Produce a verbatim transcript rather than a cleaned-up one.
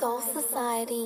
Soul Society.